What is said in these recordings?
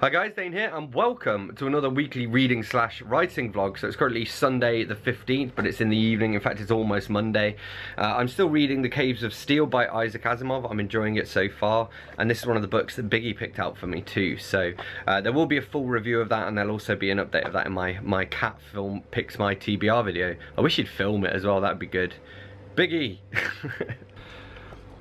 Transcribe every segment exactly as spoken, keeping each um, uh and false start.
Hi guys, Dane here and welcome to another weekly reading slash writing vlog. So it's currently Sunday the fifteenth, but it's in the evening. In fact, it's almost Monday. Uh, I'm still reading The Caves of Steel by Isaac Asimov. I'm enjoying it so far. And this is one of the books that Biggie picked out for me too. So uh, there will be a full review of that, and there'll also be an update of that in my, my cat film picks my T B R video. I wish you'd film it as well, that'd be good. Biggie!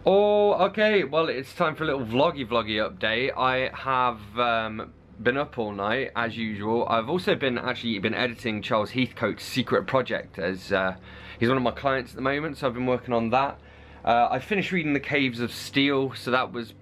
Oh, okay, well it's time for a little vloggy vloggy update. I have um, been up all night, as usual. I've also been actually been editing Charles Heathcote's secret project, as uh, he's one of my clients at the moment, so I've been working on that. Uh, I finished reading The Caves of Steel, so that was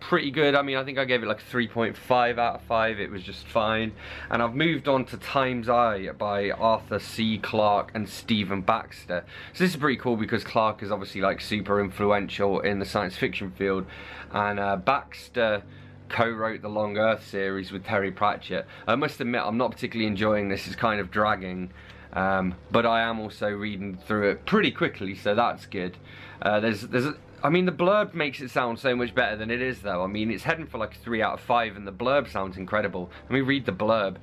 pretty good. I mean, I think I gave it like three point five out of five, it was just fine. And I've moved on to Time's Eye by Arthur C. Clarke and Stephen Baxter. So this is pretty cool because Clarke is obviously like super influential in the science fiction field, and uh, Baxter co-wrote the Long Earth series with Terry Pratchett. I must admit I'm not particularly enjoying this, it's kind of dragging. Um, but I am also reading through it pretty quickly, so that's good. Uh, there's, there's a, I mean, the blurb makes it sound so much better than it is, though. I mean, it's heading for like three out of five, and the blurb sounds incredible. Let me read the blurb.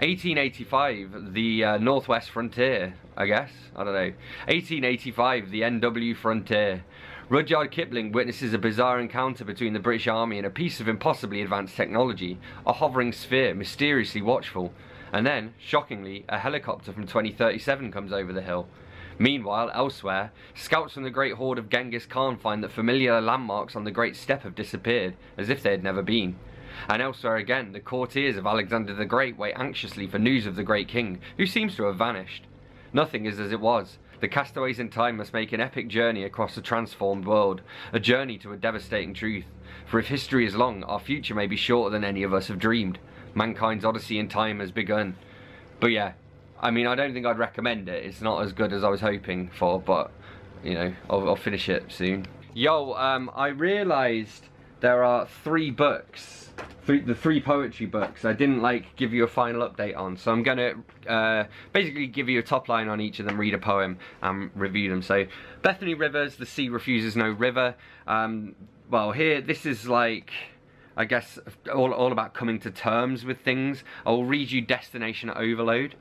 eighteen eighty-five, the uh, Northwest Frontier, I guess. I don't know. eighteen eighty-five, the N W Frontier. Rudyard Kipling witnesses a bizarre encounter between the British Army and a piece of impossibly advanced technology. A hovering sphere, mysteriously watchful. And then, shockingly, a helicopter from twenty thirty-seven comes over the hill. Meanwhile, elsewhere, scouts from the Great Horde of Genghis Khan find that familiar landmarks on the Great Steppe have disappeared, as if they had never been. And elsewhere again, the courtiers of Alexander the Great wait anxiously for news of the Great King, who seems to have vanished. Nothing is as it was. The castaways in time must make an epic journey across a transformed world, a journey to a devastating truth. For if history is long, our future may be shorter than any of us have dreamed. Mankind's odyssey in time has begun. But yeah, I mean, I don't think I'd recommend it. It's not as good as I was hoping for, but, you know, I'll, I'll finish it soon. Yo, um, I realised there are three books, th the three poetry books I didn't, like, give you a final update on. So I'm going to uh, basically give you a top line on each of them, read a poem, and review them. So, Bethany Rivers, The Sea Refuses No River. Um, well, here, this is, like, I guess, all, all about coming to terms with things. I'll read you Destination Overload.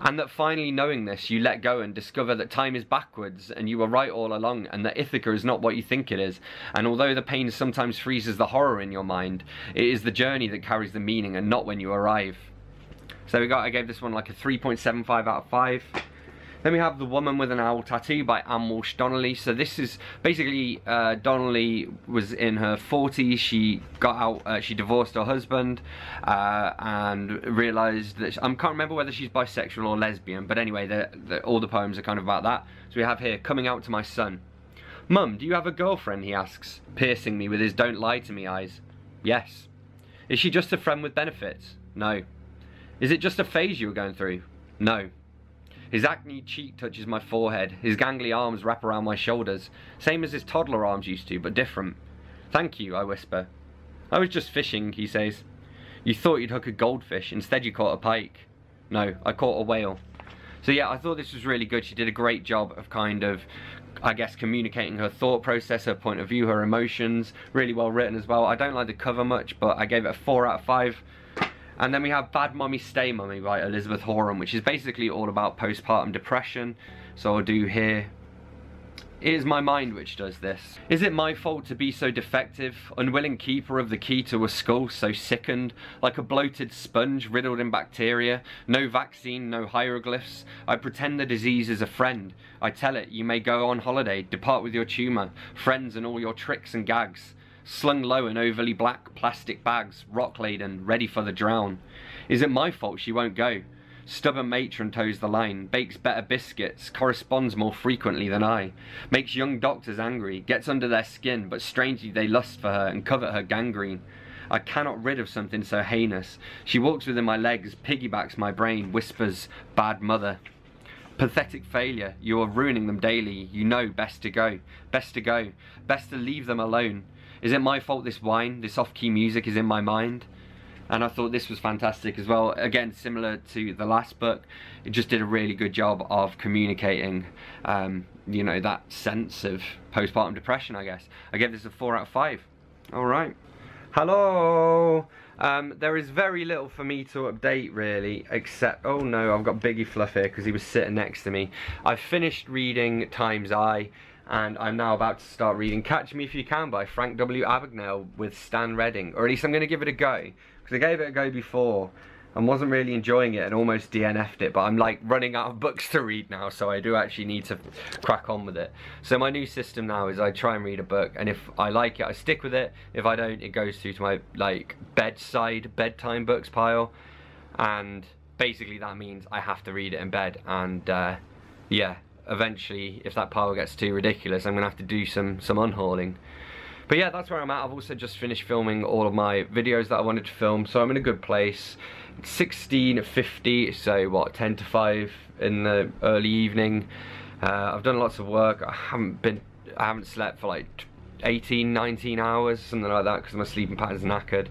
And that finally knowing this, you let go and discover that time is backwards and you were right all along, and that Ithaca is not what you think it is. And although the pain sometimes freezes the horror in your mind, it is the journey that carries the meaning and not when you arrive. So we got, I gave this one like a three point seven five out of five. Then we have The Woman with an Owl Tattoo by Anne Walsh Donnelly. So this is basically, uh, Donnelly was in her forties, she got out, uh, she divorced her husband, uh, and realised that, she, I can't remember whether she's bisexual or lesbian, but anyway, they're, they're, all the poems are kind of about that. So we have here, Coming Out to My Son. Mum, do you have a girlfriend, he asks, piercing me with his don't lie to me eyes. Yes. Is she just a friend with benefits? No. Is it just a phase you were going through? No. His acne cheek touches my forehead, his gangly arms wrap around my shoulders, same as his toddler arms used to, but different. Thank you, I whisper. I was just fishing, he says. You thought you'd hook a goldfish, instead you caught a pike. No, I caught a whale. So yeah, I thought this was really good. She did a great job of kind of, I guess, communicating her thought process, her point of view, her emotions. Really well written as well. I don't like the cover much, but I gave it a four out of five. And then we have Bad Mummy Stay Mummy by Elizabeth Horam, which is basically all about postpartum depression. So I'll do here. It is my mind which does this. Is it my fault to be so defective? Unwilling keeper of the key to a skull so sickened, like a bloated sponge riddled in bacteria. No vaccine, no hieroglyphs. I pretend the disease is a friend. I tell it, you may go on holiday, depart with your tumour, friends and all your tricks and gags. Slung low in overly black plastic bags, rock-laden, ready for the drown. Is it my fault she won't go? Stubborn matron toes the line, bakes better biscuits, corresponds more frequently than I. Makes young doctors angry, gets under their skin, but strangely they lust for her and covet her gangrene. I cannot rid of something so heinous. She walks within my legs, piggybacks my brain, whispers, bad mother. Pathetic failure, you are ruining them daily, you know best to go, best to go, best to leave them alone. Is it my fault this wine, this off-key music is in my mind? And I thought this was fantastic as well. Again, similar to the last book, it just did a really good job of communicating, um, you know, that sense of postpartum depression, I guess. I gave this a four out of five. All right. Hello. Um, there is very little for me to update really, except, oh no, I've got Biggie Fluff here because he was sitting next to me. I've finished reading Time's Eye, and I'm now about to start reading Catch Me If You Can by Frank W. Abagnale with Stan Redding, or at least I'm going to give it a go, because I gave it a go before and wasn't really enjoying it and almost D N F'd it, but I'm like running out of books to read now, so I do actually need to crack on with it. So my new system now is I try and read a book, and if I like it I stick with it, if I don't it goes through to my like bedside bedtime books pile, and basically that means I have to read it in bed, and uh, yeah, eventually if that pile gets too ridiculous I'm going to have to do some, some unhauling. But yeah, that's where I'm at. I've also just finished filming all of my videos that I wanted to film, so I'm in a good place. sixteen fifty, so what, ten to five in the early evening. Uh, I've done lots of work. I haven't been, I haven't slept for like eighteen, nineteen hours, something like that, because my sleeping pattern's knackered.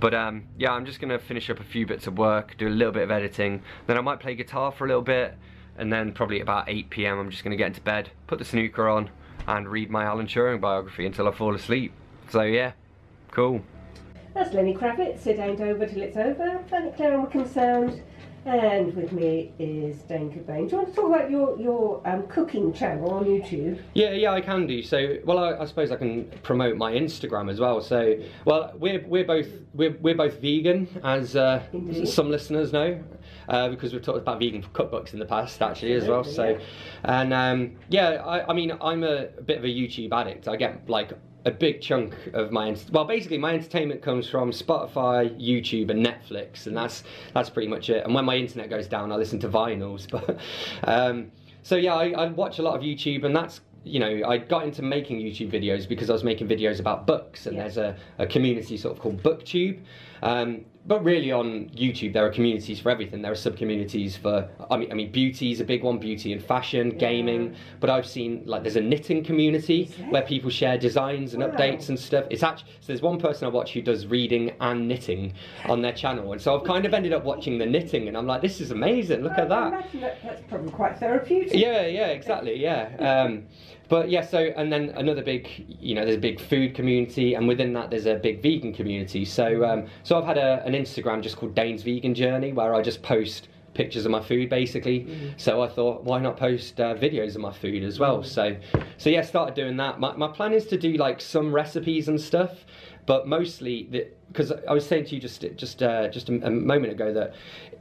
But um, yeah, I'm just gonna finish up a few bits of work, do a little bit of editing, then I might play guitar for a little bit, and then probably about eight p m I'm just gonna get into bed, put the snooker on, and read my Alan Turing biography until I fall asleep. So yeah, cool. That's Lenny Kravitz, It Ain't Over Till It's Over, Planet Claire on Wickham Sound, and with me is Dan Cabane. Do you want to talk about your, your um, cooking channel on YouTube? Yeah, yeah, I can do. So, well, I, I suppose I can promote my Instagram as well. So, well, we're, we're, both, we're, we're both vegan, as uh, some listeners know, uh, because we've talked about vegan cookbooks in the past, actually, as well. So, and um, yeah, I, I mean, I'm a bit of a YouTube addict. I get, like, a big chunk of my, well, basically my entertainment comes from Spotify, YouTube, and Netflix, and that's that's pretty much it. And when my internet goes down, I listen to vinyls. But um, so yeah, I, I watch a lot of YouTube, and that's, you know, I got into making YouTube videos because I was making videos about books, and yeah, there's a, a community sort of called BookTube. Um, But really on YouTube there are communities for everything. There are sub-communities for, I mean, I mean beauty is a big one, beauty and fashion, yeah, gaming. But I've seen, like, there's a knitting community where people share designs and wow, updates and stuff. It's actually, so there's one person I watch who does reading and knitting on their channel. And so I've kind of ended up watching the knitting, and I'm like, this is amazing, look oh, at that. I imagine that. That's probably quite therapeutic. Yeah, yeah, exactly, yeah. Um, But yeah, so, and then another big, you know, there's a big food community, and within that there's a big vegan community. So um, so I've had a, an Instagram just called Dane's Vegan Journey, where I just post pictures of my food, basically. Mm-hmm. So I thought, why not post uh, videos of my food as well? So so yeah, started doing that. My, my plan is to do like some recipes and stuff, but mostly, because I was saying to you just just uh, just a, a moment ago that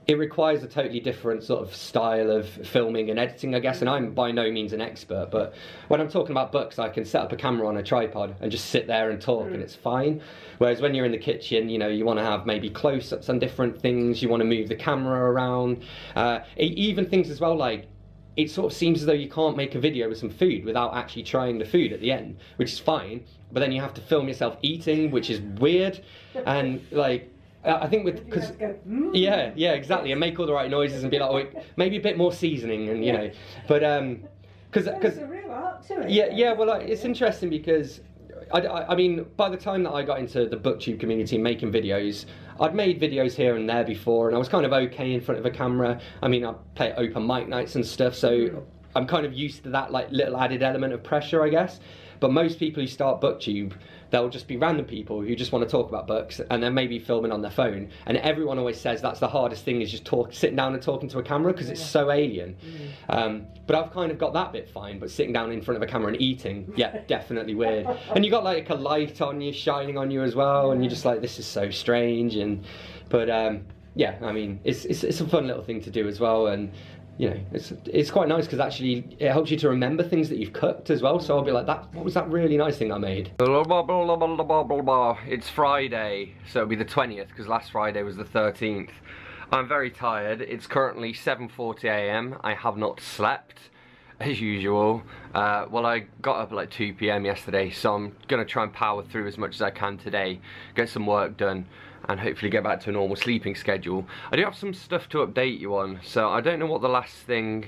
it requires a totally different sort of style of filming and editing, I guess, and I'm by no means an expert, but when I'm talking about books, I can set up a camera on a tripod and just sit there and talk, mm, and it's fine. Whereas when you're in the kitchen, you know, you want to have maybe close-ups on different things, you want to move the camera around, uh, even things as well, like, it sort of seems as though you can't make a video with some food without actually trying the food at the end, which is fine, but then you have to film yourself eating, which is weird, and like, I think with, cause, yeah, yeah, exactly, and make all the right noises and be like, oh, maybe a bit more seasoning, and you know, but um, because, because, yeah, yeah, well, like, it's interesting because, I, I, I mean, by the time that I got into the BookTube community and making videos, I'd made videos here and there before, and I was kind of okay in front of a camera. I mean, I play open mic nights and stuff, so I'm kind of used to that, like, little added element of pressure, I guess. But most people who start BookTube, they'll just be random people who just want to talk about books, and then maybe filming on their phone. And everyone always says that's the hardest thing, is just talk, sitting down and talking to a camera, because it's so alien. Mm. Um, but I've kind of got that bit fine, but sitting down in front of a camera and eating, yeah, definitely weird. And you got like a light on you, shining on you as well, and you're just like, this is so strange. And but um, yeah, I mean, it's, it's it's a fun little thing to do as well. And you know, it's it's quite nice because actually it helps you to remember things that you've cooked as well. So I'll be like, that, what was that really nice thing I made? It's Friday, so it'll be the twentieth because last Friday was the thirteenth. I'm very tired. It's currently seven forty a m I have not slept, as usual. Uh, well, I got up at like two p m yesterday, so I'm going to try and power through as much as I can today, get some work done, and hopefully get back to a normal sleeping schedule. I do have some stuff to update you on, so I don't know what the last thing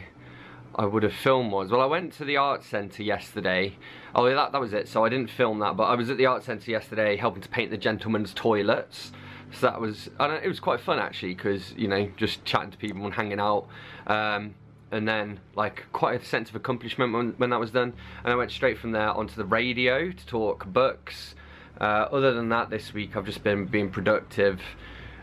I would have filmed was. Well, I went to the Arts Centre yesterday. Oh, that, that was it, so I didn't film that, but I was at the Arts Centre yesterday helping to paint the gentlemen's toilets. So that was, and it was quite fun actually, because, you know, just chatting to people and hanging out. Um, and then like quite a sense of accomplishment when, when that was done. And I went straight from there onto the radio to talk books. Uh, other than that, this week I've just been being productive,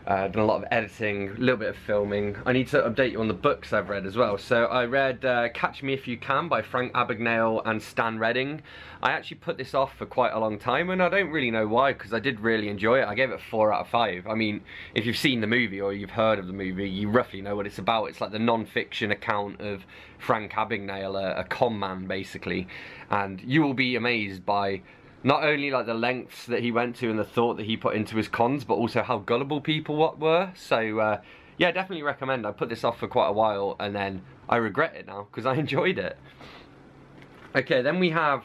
uh, done a lot of editing, a little bit of filming. I need to update you on the books I've read as well. So I read uh, Catch Me If You Can by Frank Abagnale and Stan Redding. I actually put this off for quite a long time, and I don't really know why, because I did really enjoy it. I gave it four out of five. I mean, if you've seen the movie or you've heard of the movie, you roughly know what it's about. It's like the non-fiction account of Frank Abagnale, a, a con man basically, and you will be amazed by not only like the lengths that he went to and the thought that he put into his cons, but also how gullible people what were. So uh, yeah, definitely recommend. I put this off for quite a while and then I regret it now because I enjoyed it. Okay, then we have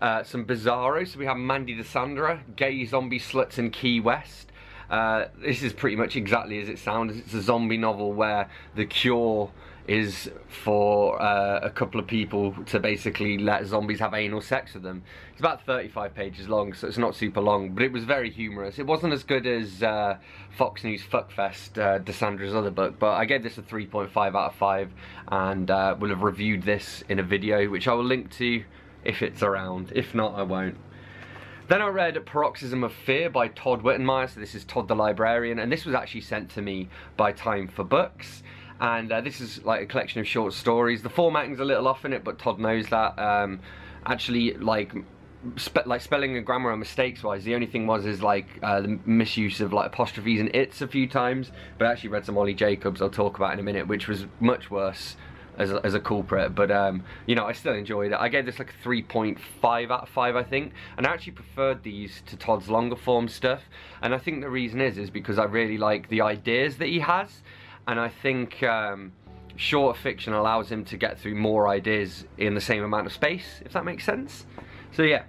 uh, some bizarro. So we have Mandy DeSandra, Gay Zombie Sluts in Key West. Uh, this is pretty much exactly as it sounds. It's a zombie novel where the cure is for uh, a couple of people to basically let zombies have anal sex with them. It's about thirty-five pages long, so it's not super long, but it was very humorous. It wasn't as good as uh, Fox News Fuckfest, uh, DeSandra's other book, but I gave this a three point five out of five, and uh, will have reviewed this in a video, which I will link to if it's around. If not, I won't. Then I read Paroxymm of Fear by Todd Wittenymyer. So this is Todd the Librarian, and this was actually sent to me by Time for Books. And uh, this is like a collection of short stories. The formatting's a little off in it, but Todd knows that. Um, actually, like, spe like spelling and grammar and mistakes-wise, the only thing was is like uh, the misuse of like apostrophes and its a few times. But I actually read some Oli Jacobs I'll talk about in a minute, which was much worse as a, as a culprit. But um, you know, I still enjoyed it. I gave this like a three point five out of five, I think. And I actually preferred these to Todd's longer form stuff. And I think the reason is is because I really like the ideas that he has. And I think um, short fiction allows him to get through more ideas in the same amount of space, if that makes sense. So yeah.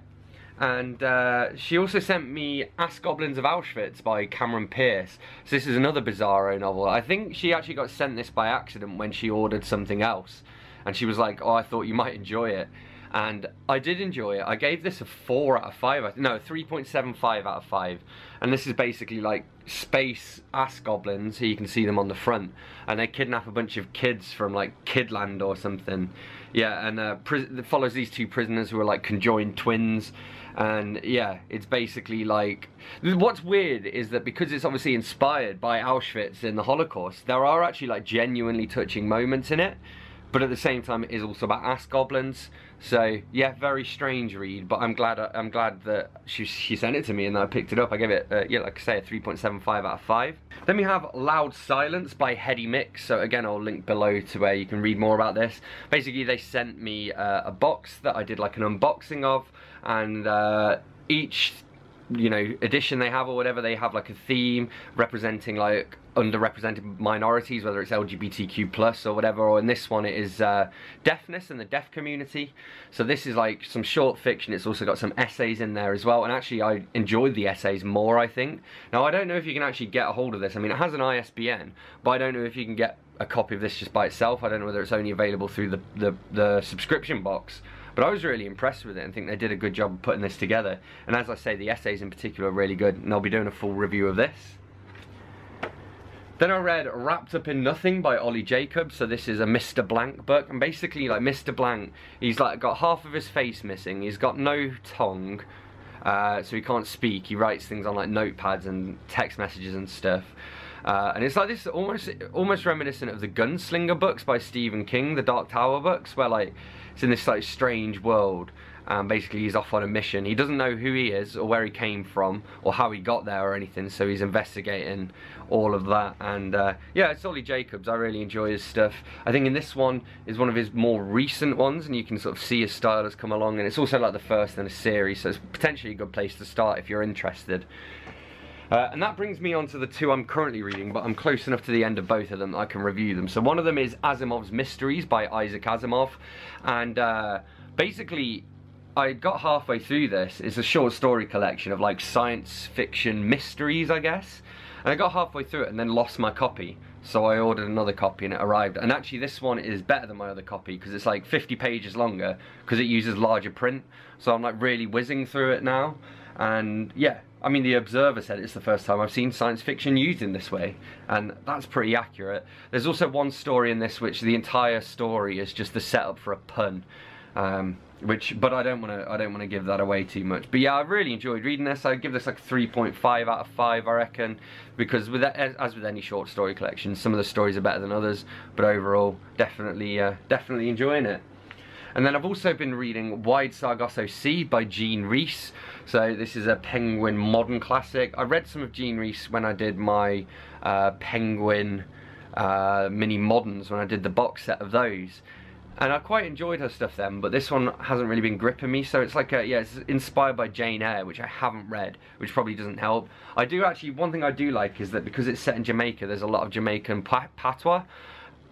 And uh, she also sent me Ass Goblins of Auschwitz by Cameron Pierce. So this is another bizarro novel. I think she actually got sent this by accident when she ordered something else. And she was like, oh, I thought you might enjoy it. And I did enjoy it. I gave this a four out of five, no, three point seven five out of five. And this is basically like space ass goblins, so you can see them on the front. And they kidnap a bunch of kids from like Kidland or something. Yeah, and uh, it follows these two prisoners who are like conjoined twins. And yeah, it's basically like, what's weird is that because it's obviously inspired by Auschwitz and the Holocaust, there are actually like genuinely touching moments in it. But at the same time, it is also about ass goblins. So yeah, very strange read, but I'm glad I'm glad that she, she sent it to me and I picked it up. I gave it, uh, yeah, like I say, a three point seven five out of five. Then we have Loud Silence by Heady Mix. So again, I'll link below to where you can read more about this. Basically, they sent me uh, a box that I did like an unboxing of, and uh, each, you know, edition they have or whatever, they have like a theme representing like underrepresented minorities, whether it's L G B T Q plus or whatever, or in this one it is uh, deafness and the deaf community. So this is like some short fiction. It's also got some essays in there as well, and actually I enjoyed the essays more, I think. Now I don't know if you can actually get a hold of this. I mean, it has an I S B N, but I don't know if you can get a copy of this just by itself. I don't know whether it's only available through the, the, the subscription box. But I was really impressed with it and think they did a good job of putting this together. And as I say, the essays in particular are really good, and I'll be doing a full review of this. Then I read Wrapped Up in Nothing by Oli Jacobs. So this is a Mister Blank book, and basically like Mister Blank, he's like got half of his face missing, he's got no tongue, uh, so he can't speak. He writes things on like notepads and text messages and stuff. Uh, and it's like this almost almost reminiscent of the Gunslinger books by Stephen King, the Dark Tower books, where like it's in this like strange world. Um, basically he's off on a mission. He doesn't know who he is or where he came from or how he got there or anything, so he's investigating all of that. And uh, yeah, it's Oli Jacobs. I really enjoy his stuff. I think in this one is one of his more recent ones, and you can sort of see his style has come along, and it's also like the first in a series, so it's potentially a good place to start if you're interested. Uh, and that brings me on to the two I'm currently reading, but I'm close enough to the end of both of them that I can review them. So one of them is Asimov's Mysteries by Isaac Asimov, and uh, basically I got halfway through this. It's a short story collection of like science fiction mysteries, I guess, and I got halfway through it and then lost my copy, so I ordered another copy and it arrived. And actually this one is better than my other copy because it's like fifty pages longer because it uses larger print, so I'm like really whizzing through it now. And yeah, I mean, The Observer said it's the first time I've seen science fiction used in this way, and that's pretty accurate. There's also one story in this which the entire story is just the setup for a pun, Um, which, but I don't want to. I don't want to give that away too much. But yeah, I really enjoyed reading this. I'd give this like three point five out of five, I reckon, because with that, as with any short story collection, some of the stories are better than others. But overall, definitely, uh, definitely enjoying it. And then I've also been reading Wide Sargasso Sea by Jean Rhys. So this is a Penguin modern classic. I read some of Jean Rhys when I did my uh, Penguin uh, mini moderns, when I did the box set of those. And I quite enjoyed her stuff then, but this one hasn't really been gripping me. So it's like, a, yeah, it's inspired by Jane Eyre, which I haven't read, which probably doesn't help. I do actually, one thing I do like is that because it's set in Jamaica, there's a lot of Jamaican patois.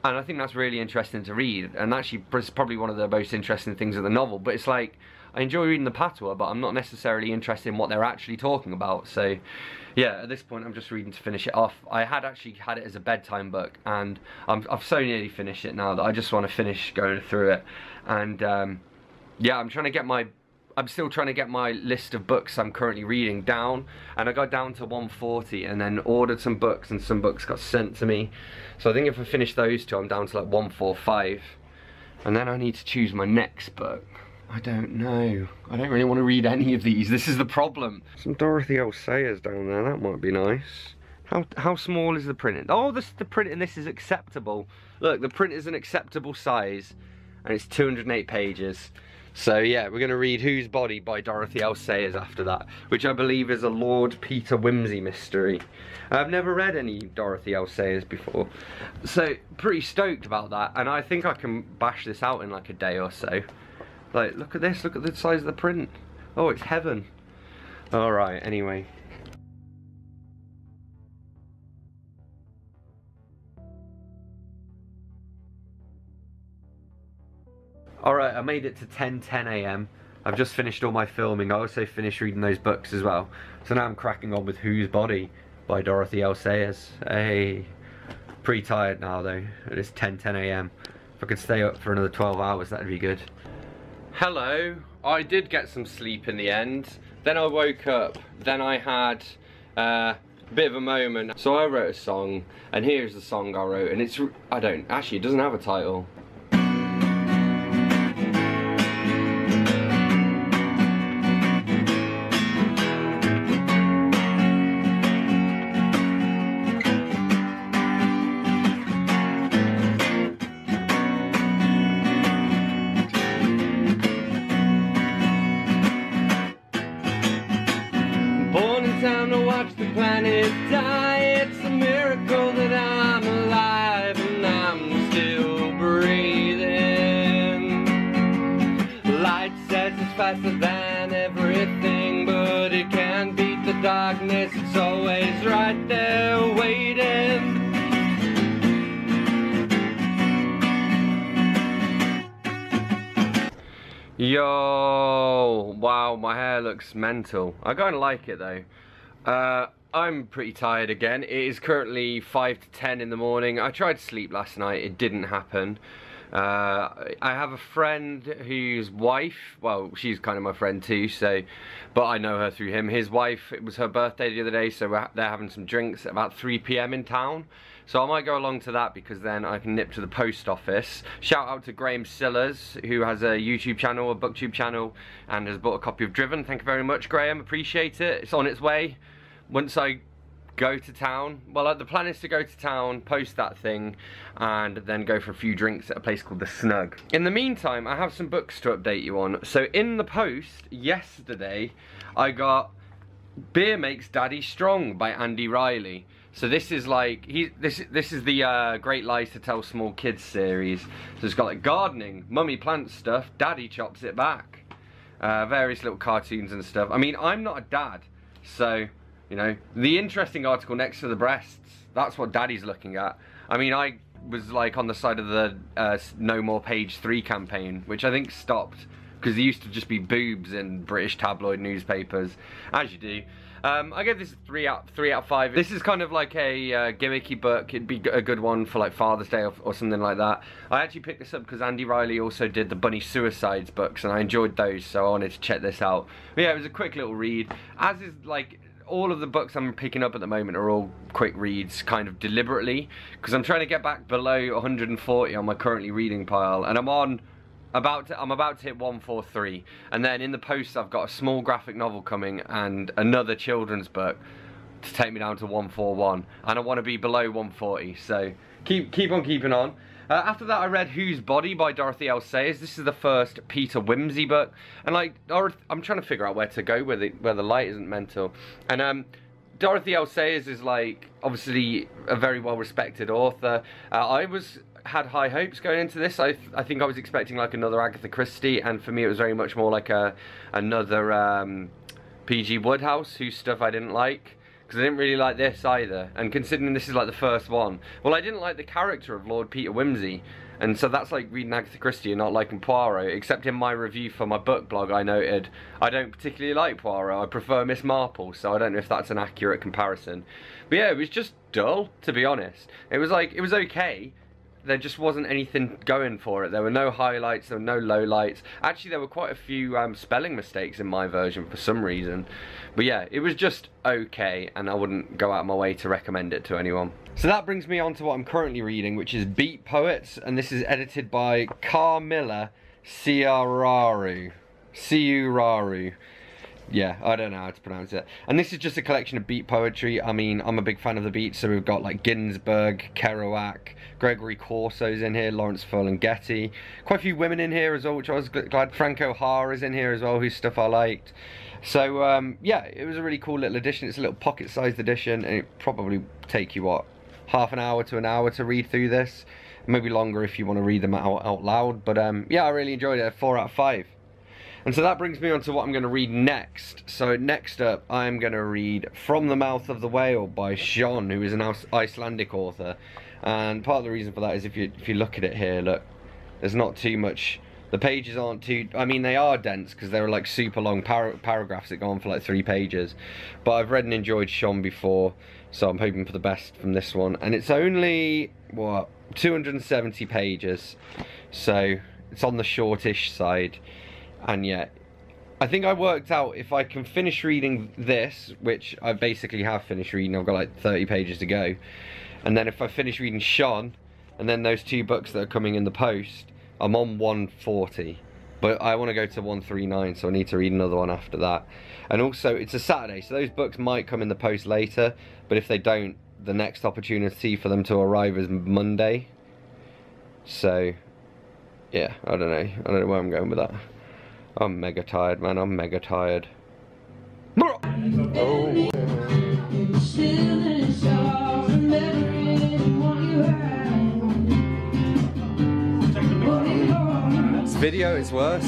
And I think that's really interesting to read. And actually, it's probably one of the most interesting things of the novel. But it's like, I enjoy reading the patois, but I'm not necessarily interested in what they're actually talking about. So, yeah, at this point, I'm just reading to finish it off. I had actually had it as a bedtime book, and I'm, I've so nearly finished it now that I just want to finish going through it. And, um, yeah, I'm trying to get my... I'm still trying to get my list of books I'm currently reading down, and I got down to one forty and then ordered some books, and some books got sent to me. So I think if I finish those two, I'm down to like one forty-five, and then I need to choose my next book. I don't know. I don't really want to read any of these. This is the problem. Some Dorothy L. Sayers down there. That might be nice. How, how small is the print? Oh, this, the print in this is acceptable. Look, the print is an acceptable size, and it's two hundred and eight pages. So yeah, we're going to read Whose Body by Dorothy L. Sayers after that, which I believe is a Lord Peter Wimsey mystery. I've never read any Dorothy L. Sayers before, so pretty stoked about that, and I think I can bash this out in like a day or so. Like, look at this, look at the size of the print. Oh, it's heaven. Alright, anyway. Alright, I made it to ten ten a m I've just finished all my filming. I also finished reading those books as well. So now I'm cracking on with Whose Body by Dorothy L. Sayers. Hey, pretty tired now though. It's ten ten a m If I could stay up for another twelve hours, that'd be good. Hello. I did get some sleep in the end. Then I woke up. Then I had... Uh, bit of a moment. So I wrote a song. And here's the song I wrote. And it's... I don't... Actually, it doesn't have a title. Yo, wow, my hair looks mental. I kind of like it though. Uh, I'm pretty tired again. It is currently five to ten in the morning. I tried to sleep last night, it didn't happen. Uh, I have a friend whose wife, well, she's kind of my friend too, so, but I know her through him. His wife, it was her birthday the other day, so we're, they're having some drinks at about three p m in town. So I might go along to that, because then I can nip to the post office. Shout out to Graham Sillars, who has a YouTube channel, a BookTube channel, and has bought a copy of Driven. Thank you very much, Graham, appreciate it. It's on its way. Once I go to town, well, the plan is to go to town, post that thing, and then go for a few drinks at a place called The Snug. In the meantime, I have some books to update you on. So in the post yesterday, I got Beer Makes Daddy Strong by Andy Riley. So this is like, he, this, this is the uh, Great Lies to Tell Small Kids series. So it's got like gardening, mummy plants stuff, daddy chops it back. Uh, various little cartoons and stuff. I mean, I'm not a dad, so... You know, the interesting article next to the breasts, that's what daddy's looking at. I mean, I was like on the side of the uh, No More Page three campaign, which I think stopped because there used to just be boobs in British tabloid newspapers, as you do. Um, I gave this a three out, three out of five. This is kind of like a uh, gimmicky book. It'd be a good one for like Father's Day or, or something like that. I actually picked this up because Andy Riley also did the Bunny Suicides books, and I enjoyed those, so I wanted to check this out. But yeah, it was a quick little read, as is like... All of the books I'm picking up at the moment are all quick reads, kind of deliberately, because I'm trying to get back below one hundred and forty on my currently reading pile, and I'm on About to, I'm about to hit one forty-three, and then in the post I've got a small graphic novel coming and another children's book to take me down to one forty-one, and I want to be below one forty, so keep keep on keeping on. Uh, after that I read Whose Body by Dorothy L. Sayers. This is the first Peter Wimsey book, and like I'm trying to figure out where to go where the, where the light isn't mental, and um Dorothy L. Sayers is like obviously a very well respected author. uh, I was had high hopes going into this. I, th I think I was expecting like another Agatha Christie, and for me it was very much more like a another um, P G Woodhouse, whose stuff I didn't like, because I didn't really like this either, and considering this is like the first one, well, I didn't like the character of Lord Peter Wimsey, and so that's like reading Agatha Christie and not liking Poirot, except in my review for my book blog I noted I don't particularly like Poirot, I prefer Miss Marple, so I don't know if that's an accurate comparison. But yeah, it was just dull, to be honest. It was like, it was okay. There just wasn't anything going for it. There were no highlights, there were no lowlights. Actually, there were quite a few um, spelling mistakes in my version for some reason. But yeah, it was just okay, and I wouldn't go out of my way to recommend it to anyone. So that brings me on to what I'm currently reading, which is Beat Poets, and this is edited by Carmilla Ciararu. Ciararu. Yeah, I don't know how to pronounce it. And this is just a collection of beat poetry. I mean, I'm a big fan of the beat, so we've got like Ginsberg, Kerouac, Gregory Corso's in here, Lawrence Ferlinghetti. Quite a few women in here as well, which I was glad. Frank O'Hara's in here as well, whose stuff I liked. So, um, yeah, it was a really cool little edition. It's a little pocket-sized edition, and it probably take you, what, half an hour to an hour to read through this? Maybe longer if you want to read them out, out loud. But, um, yeah, I really enjoyed it. four out of five. And so that brings me on to what I'm going to read next. So next up, I'm going to read From the Mouth of the Whale by Sjon, who is an Icelandic author. And part of the reason for that is if you, if you look at it here, look, there's not too much. The pages aren't too, I mean, they are dense because they're like super long par paragraphs that go on for like three pages. But I've read and enjoyed Sjon before, so I'm hoping for the best from this one. And it's only, what, two hundred seventy pages. So it's on the shortish side. And yet, I think I worked out if I can finish reading this, which I basically have finished reading, I've got like thirty pages to go. And then if I finish reading Sjon, and then those two books that are coming in the post, I'm on one forty. But I want to go to one thirty-nine, so I need to read another one after that. And also, it's a Saturday, so those books might come in the post later. But if they don't, the next opportunity for them to arrive is Monday. So, yeah, I don't know. I don't know where I'm going with that. I'm mega tired, man. I'm mega tired. Oh. This video is worse.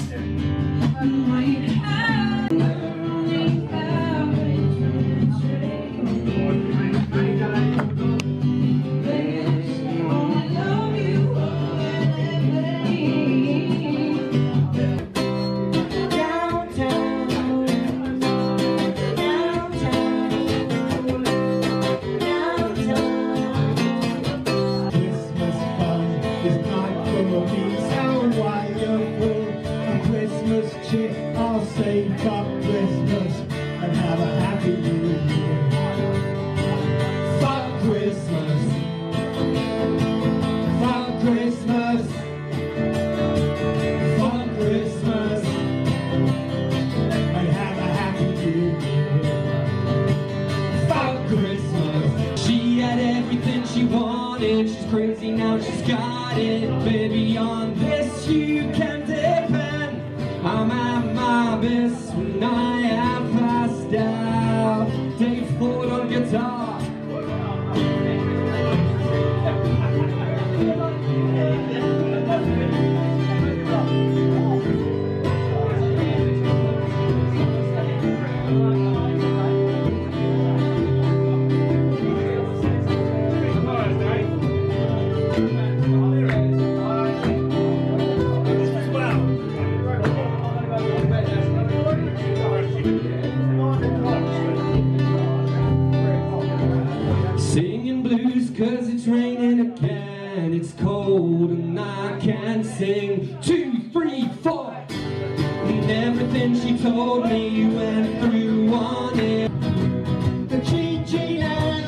G G L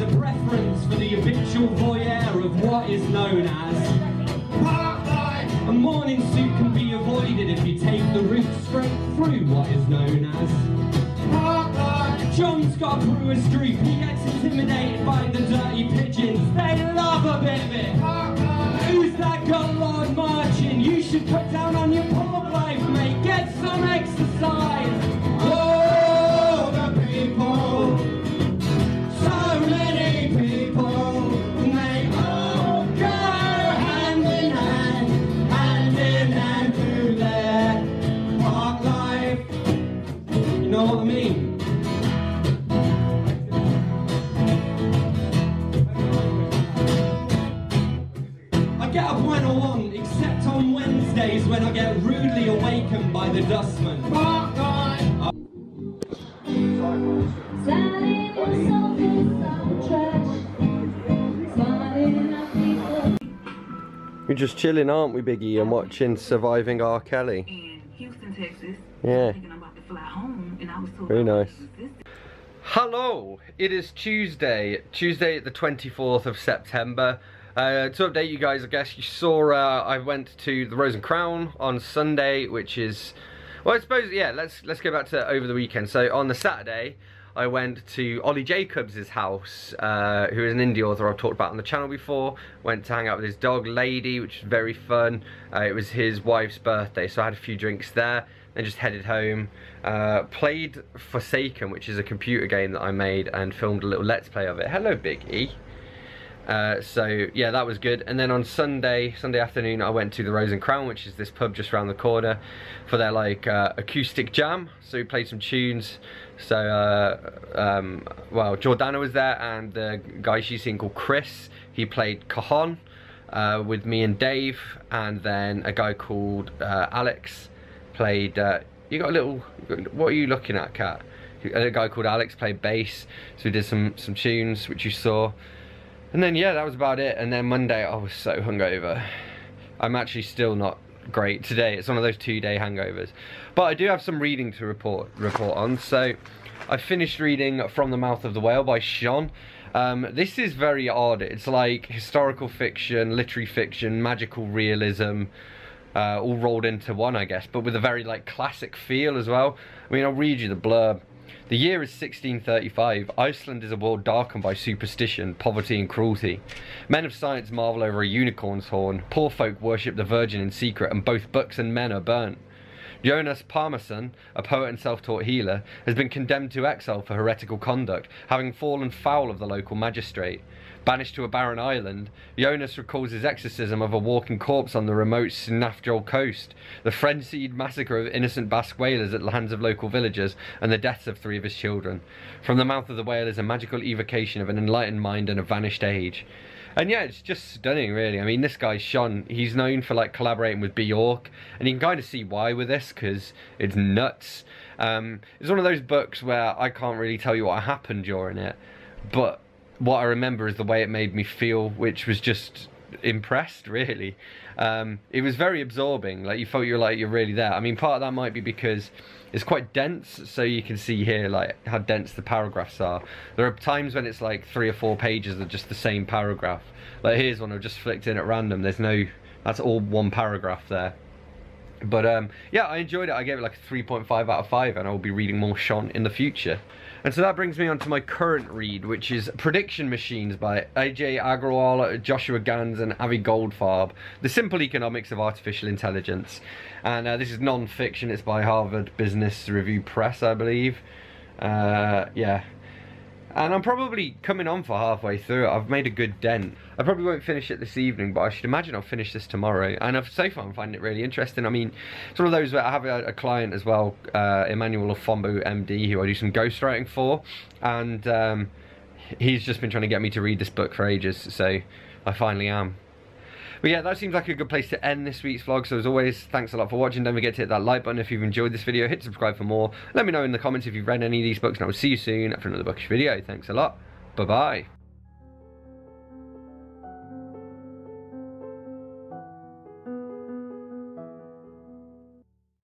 is a preference for the habitual voyeur of what is known as park life. A morning suit can be avoided if you take the route straight through what is known as park life. John's got a brewer's droop, he gets intimidated by the dirty pigeons, they love a bit of it. Park life. Who's that got Lord Marching? You should cut down on your pork life, mate, get some exercise. Oh, the people. When I get rudely awakened by the dustman. Park life! Standing in selfish trash, smiling at people. We're just chilling, aren't we, Biggie, and watching Surviving R. Kelly? In Houston, Texas. Yeah. Thinking I'm about to fly home, and I was told very nice. Hello! It is Tuesday, Tuesday the twenty-fourth of September. Uh, to update you guys, I guess you saw uh, I went to the Rose and Crown on Sunday, which is, well, I suppose, yeah, let's let's go back to over the weekend. So on the Saturday, I went to Oli Jacobs' house, uh, who is an indie author I've talked about on the channel before. Went to hang out with his dog, Lady, which was very fun. Uh, it was his wife's birthday, so I had a few drinks there. And just headed home, uh, played Forsaken, which is a computer game that I made, and filmed a little Let's Play of it. Hello, Big E. Uh, so yeah, that was good. And then on Sunday, Sunday afternoon, I went to the Rose and Crown, which is this pub just around the corner, for their like uh, acoustic jam. So we played some tunes. So uh, um, well, Jordana was there, and the guy she's seen called Chris, he played cajon uh, with me and Dave, and then a guy called uh, Alex played. Uh, you got a little. What are you looking at, Kat? A guy called Alex played bass. So we did some some tunes, which you saw. And then yeah, that was about it. And then Monday, I was so hungover. I'm actually still not great today. It's one of those two-day hangovers. But I do have some reading to report report on. So I finished reading From the Mouth of the Whale by Sjon. Um, this is very odd. It's like historical fiction, literary fiction, magical realism, uh, all rolled into one, I guess. But with a very like classic feel as well. I mean, I'll read you the blurb. The year is sixteen thirty-five. Iceland is a world darkened by superstition, poverty and cruelty. Men of science marvel over a unicorn's horn. Poor folk worship the Virgin in secret, and both books and men are burnt. Jonas Parmesan, a poet and self-taught healer, has been condemned to exile for heretical conduct, having fallen foul of the local magistrate. Banished to a barren island, Jonas recalls his exorcism of a walking corpse on the remote Snæfjall coast, the frenzied massacre of innocent Basque whalers at the hands of local villagers, and the deaths of three of his children. From the Mouth of the Whale is a magical evocation of an enlightened mind and a vanished age. And yeah, it's just stunning, really. I mean, this guy, Sjon, he's known for like collaborating with Bjork, and you can kind of see why with this, because it's nuts. Um, it's one of those books where I can't really tell you what happened during it, but what I remember is the way it made me feel, which was just impressed, really. Um, it was very absorbing, like you felt you were like, you're really there. I mean, part of that might be because it's quite dense, so you can see here like how dense the paragraphs are. There are times when it's like three or four pages of just the same paragraph. Like here's one I've just flicked in at random, there's no, that's all one paragraph there. But um, yeah, I enjoyed it. I gave it like a three point five out of five, and I'll be reading more Sjon in the future. And so that brings me on to my current read, which is Prediction Machines by A J Agrawal, Joshua Gans, and Avi Goldfarb. The Simple Economics of Artificial Intelligence. And uh, this is non-fiction. It's by Harvard Business Review Press, I believe. Uh, yeah. And I'm probably coming on for halfway through it. I've made a good dent. I probably won't finish it this evening, but I should imagine I'll finish this tomorrow. And I've, so far I'm finding it really interesting. I mean, it's one of those where I have a, a client as well, uh, Emmanuel Ofombo, M D, who I do some ghostwriting for. And um, he's just been trying to get me to read this book for ages, so I finally am. But yeah, that seems like a good place to end this week's vlog. So as always, thanks a lot for watching. Don't forget to hit that like button if you've enjoyed this video. Hit subscribe for more. Let me know in the comments if you've read any of these books, and I will see you soon for another bookish video. Thanks a lot. Bye-bye.